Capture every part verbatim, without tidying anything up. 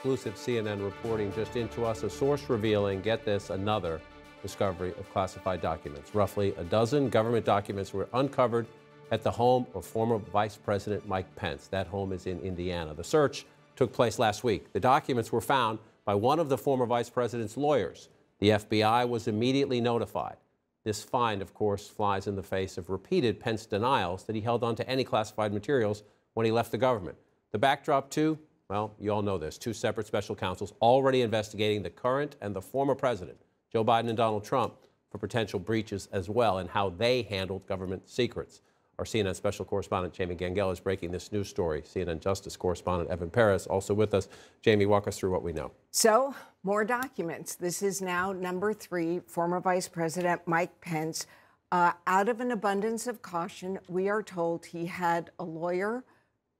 exclusive C N N reporting just into us, a source revealing, get this, another discovery of classified documents. Roughly a dozen government documents were uncovered at the home of former Vice President Mike Pence. That home is in Indiana. The search took place last week. The documents were found by one of the former vice president's lawyers. The F B I was immediately notified. This find, of course, flies in the face of repeated Pence denials that he held on to any classified materials when he left the government. The backdrop, too, well, you all know this, two separate special counsels already investigating the current and the former president, Joe Biden and Donald Trump, for potential breaches as well and how they handled government secrets. Our C N N special correspondent, Jamie Gangel, is breaking this news story. C N N Justice correspondent Evan Perez also with us. Jamie, walk us through what we know. So, more documents. This is now number three. Former Vice President Mike Pence, uh, out of an abundance of caution, we are told he had a lawyer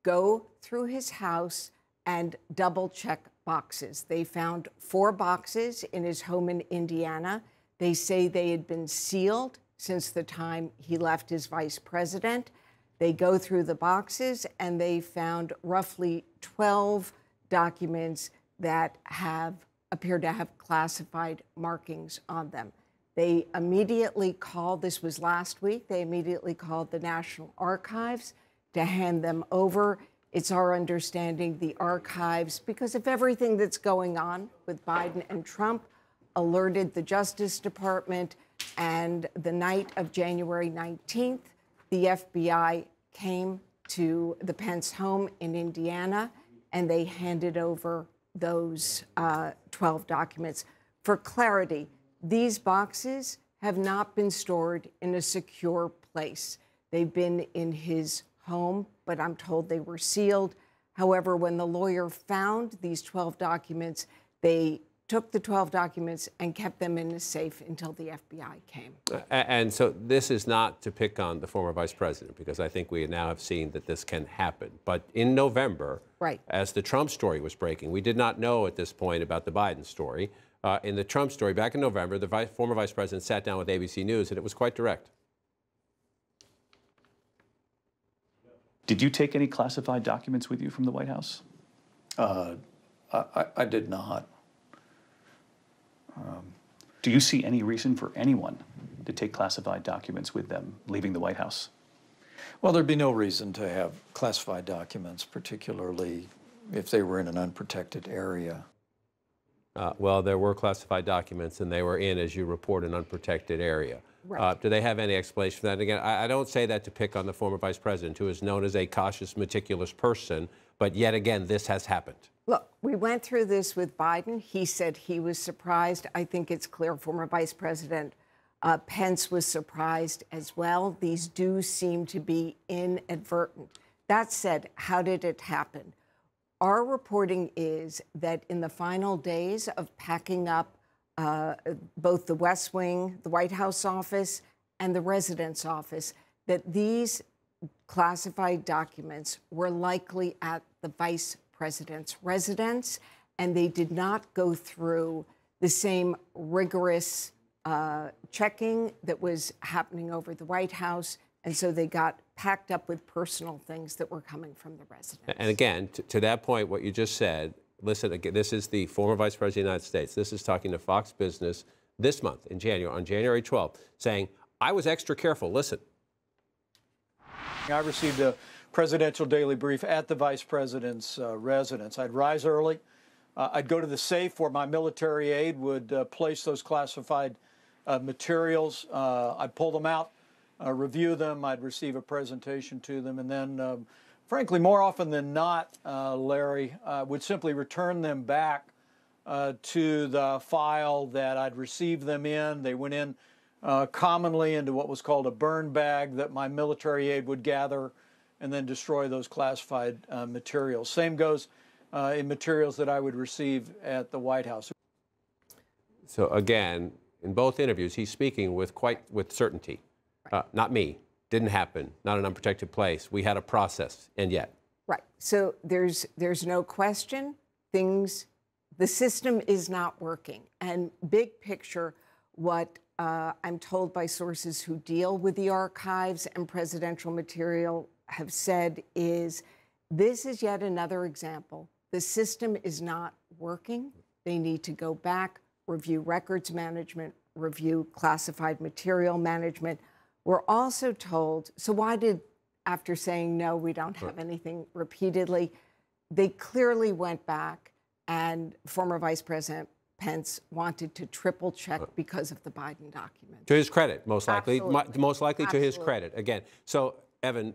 go through his house and double-check boxes. They found four boxes in his home in Indiana. They say they had been sealed since the time he left as vice president. They go through the boxes and they found roughly twelve documents that have appeared to have classified markings on them. They immediately called, this was last week, they immediately called the National Archives to hand them over. It's our understanding the archives, because of everything that's going on with Biden and Trump, alerted the Justice Department. And the night of January nineteenth, the F B I came to the Pence home in Indiana, and they handed over those uh, twelve documents. For clarity, these boxes have not been stored in a secure place. They've been in his home, but I'm told they were sealed. However, when the lawyer found these twelve documents, they took the twelve documents and kept them in a safe until the F B I came. And so this is not to pick on the former vice president, because I think we now have seen that this can happen. But in November, right, as the Trump story was breaking, we did not know at this point about the Biden story. Uh, in the Trump story, back in November, the vice, former vice president sat down with A B C News, and it was quite direct. Did you take any classified documents with you from the White House? Uh, I, I did not. Um, do you see any reason for anyone to take classified documents with them leaving the White House? Well, there'd be no reason to have classified documents, particularly if they were in an unprotected area. Uh, well, there were classified documents, and they were in, as you report, an unprotected area. Right. Uh, do they have any explanation for that? And again, I, I don't say that to pick on the former vice president, who is known as a cautious, meticulous person, but yet again, this has happened. Look, we went through this with Biden. He said he was surprised. I think it's clear former Vice President uh, Pence was surprised as well. These do seem to be inadvertent. That said, how did it happen? Our reporting is that in the final days of packing up uh, both the West Wing, the White House office, and the residence office, that these classified documents were likely at the vice president's residence, and they did not go through the same rigorous uh, checking that was happening over the White House, and so they got packed up with personal things that were coming from the residence. And again, to, to that point, what you just said, listen, again, this is the former vice president of the United States. This is talking to Fox Business this month, in January, on January twelfth, saying, I was extra careful. Listen. I received a presidential daily brief at the vice president's uh, residence. I'd rise early. Uh, I'd go to the safe where my military aide would uh, place those classified uh, materials. Uh, I'd pull them out, uh, review them. I'd receive a presentation to them. And then, um, frankly, more often than not, uh, Larry, uh, would simply return them back uh, to the file that I'd received them in. They went in Uh, commonly into what was called a burn bag that my military aide would gather and then destroy those classified uh, materials. Same goes uh, in materials that I would receive at the White House. So again, in both interviews, he's speaking with quite with certainty. Uh, not me. Didn't happen. Not an unprotected place. We had a process, and yet. Right. So there's there's no question. Things, the system is not working. And big picture, what Uh, I'm told by sources who deal with the archives and presidential material have said is this is yet another example. The system is not working. They need to go back, review records management, review classified material management. We're also told, so why did, after saying, no, we don't have anything repeatedly, they clearly went back and former Vice President Pence wanted to triple check because of the Biden document. To his credit, most likely. Absolutely. Most likely Absolutely. To his credit, again. So, Evan,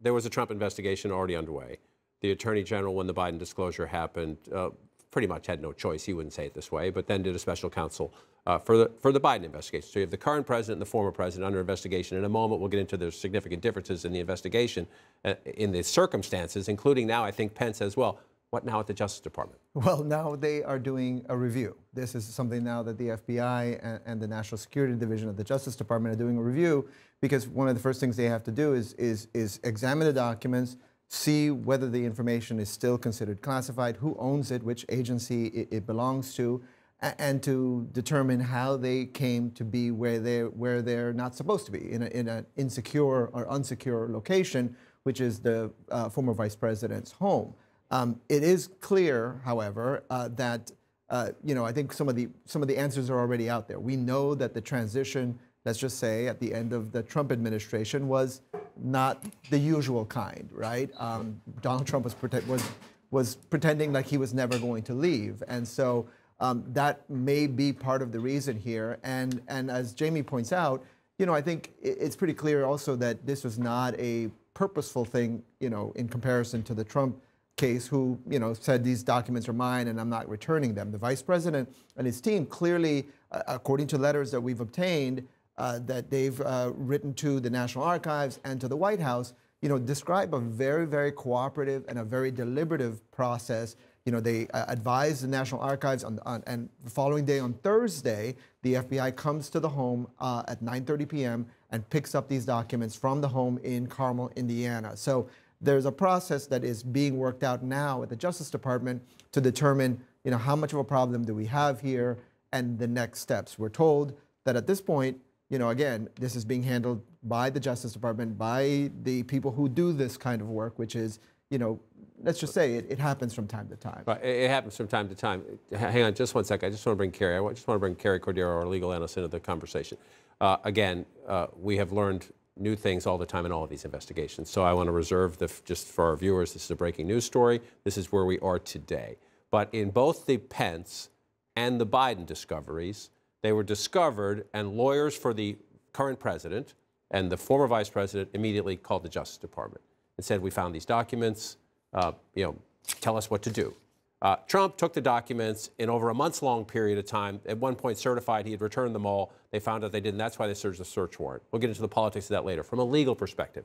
there was a Trump investigation already underway. The Attorney General, when the Biden disclosure happened, uh, pretty much had no choice. He wouldn't say it this way, but then did a special counsel uh, for, the, for the Biden investigation. So you have the current president and the former president under investigation. In a moment, we'll get into the significant differences in the investigation, uh, in the circumstances, including now, I think, Pence as well. What now at the Justice Department? Well, now they are doing a review. This is something now that the F B I and, and the National Security Division of the Justice Department are doing a review, because one of the first things they have to do is, is, is examine the documents, see whether the information is still considered classified, who owns it, which agency it, it belongs to, and, and to determine how they came to be where they're, where they're not supposed to be, in an in a insecure or unsecure location, which is the uh, former vice president's home. Um, it is clear, however, uh, that uh, you know, I think some of the some of the answers are already out there. We know that the transition, let's just say, at the end of the Trump administration was not the usual kind, right? Um, Donald Trump was pretend, was was pretending like he was never going to leave, and so um, that may be part of the reason here. And and as Jamie points out, you know, I think it's pretty clear also that this was not a purposeful thing, you know, in comparison to the Trump case, who, you know, said these documents are mine and I'm not returning them. The vice president and his team clearly, uh, according to letters that we've obtained, uh, that they've uh, written to the National Archives and to the White House, you know, describe a very, very cooperative and a very deliberative process. You know, they uh, advised the National Archives on, on, and the following day on Thursday, the F B I comes to the home uh, at nine thirty p m and picks up these documents from the home in Carmel, Indiana. So there's a process that is being worked out now at the Justice Department to determine, you know, how much of a problem do we have here and the next steps. We're told that at this point, you know, again, this is being handled by the Justice Department, by the people who do this kind of work, which is, you know, let's just say it, it happens from time to time. Right. It happens from time to time. Hang on just one second. I just want to bring Carrie. I just want to bring Carrie Cordero, our legal analyst, into the conversation. Uh, again, uh, we have learned new things all the time in all of these investigations. So I want to reserve, the, just for our viewers, this is a breaking news story. This is where we are today. But in both the Pence and the Biden discoveries, they were discovered, and lawyers for the current president and the former vice president immediately called the Justice Department and said, we found these documents, uh, you know, tell us what to do. Uh, Trump took the documents in over a months-long period of time, at one point certified he had returned them all. They found out they didn't. That's why they served a search warrant. We'll get into the politics of that later. From a legal perspective,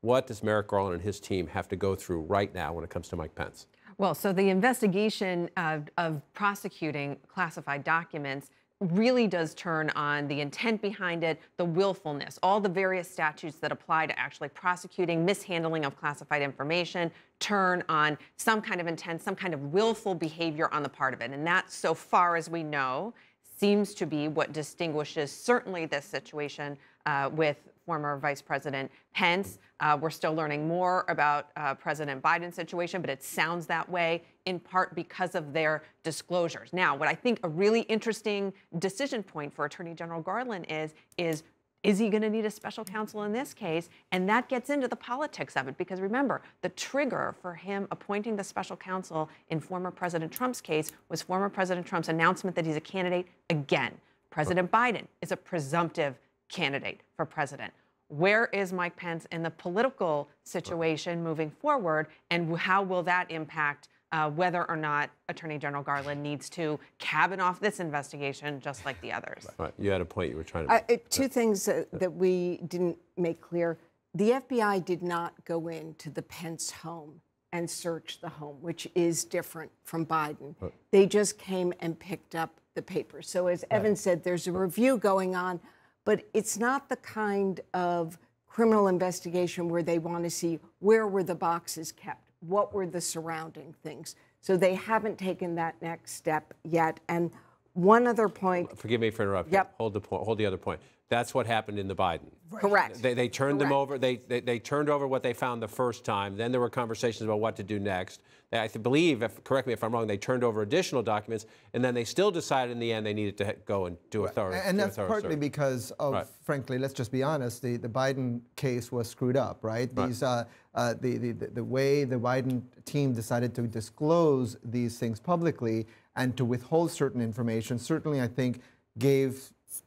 what does Merrick Garland and his team have to go through right now when it comes to Mike Pence? Well, so the investigation of, of prosecuting classified documents really does turn on the intent behind it, the willfulness, all the various statutes that apply to actually prosecuting mishandling of classified information, turn on some kind of intent, some kind of willful behavior on the part of it. And that, so far as we know, seems to be what distinguishes certainly this situation uh, with former Vice President Pence. Uh, we're still learning more about uh, President Biden's situation, but it sounds that way in part because of their disclosures. Now, what I think a really interesting decision point for Attorney General Garland is, is, is he going to need a special counsel in this case? And that gets into the politics of it, because remember, the trigger for him appointing the special counsel in former President Trump's case was former President Trump's announcement that he's a candidate again. President Biden is a presumptive candidate for president. Where is Mike Pence in the political situation moving forward, and how will that impact uh, whether or not Attorney General Garland needs to cabin off this investigation just like the others? Right. You had a point you were trying to make. Uh, two things uh, that we didn't make clear. The F B I did not go into the Pence home and search the home, which is different from Biden. Right. They just came and picked up the papers. So as Evan right. said, there's a review going on. But it's not the kind of criminal investigation where they want to see where were the boxes kept, what were the surrounding things. So they haven't taken that next step yet. And one other point. Forgive me for interrupting. Yep. Hold the point. Hold the other point. That's what happened in the Biden. Right. Correct. They, they turned Correct. them over. They, they they turned over what they found the first time. Then there were conversations about what to do next. I believe, if, correct me if I'm wrong, they turned over additional documents, and then they still decided in the end they needed to go and do a right. thorough. And that's thorough partly search. because of, right. frankly, let's just be honest, the, the Biden case was screwed up, right? These right. Uh, uh, the, the the way the Biden team decided to disclose these things publicly and to withhold certain information certainly, I think, gave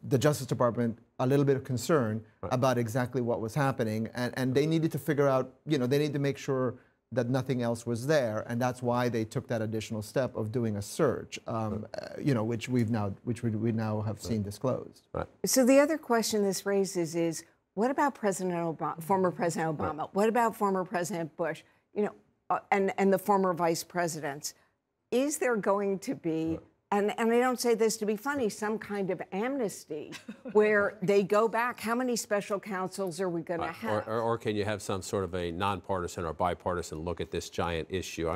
the Justice Department a little bit of concern right. about exactly what was happening, and, and they needed to figure out, you know, they need to make sure that nothing else was there, and that's why they took that additional step of doing a search, um, right. uh, you know, which we've now, which we, we now have right. seen disclosed. Right. So the other question this raises is, what about President Obama, former President Obama? Right. What about former President Bush? You know, uh, and and the former vice presidents? Is there going to be? Right. And, and I don't say this to be funny, some kind of amnesty where they go back. How many special counsels are we going to have? Or, or, or can you have some sort of a nonpartisan or bipartisan look at this giant issue?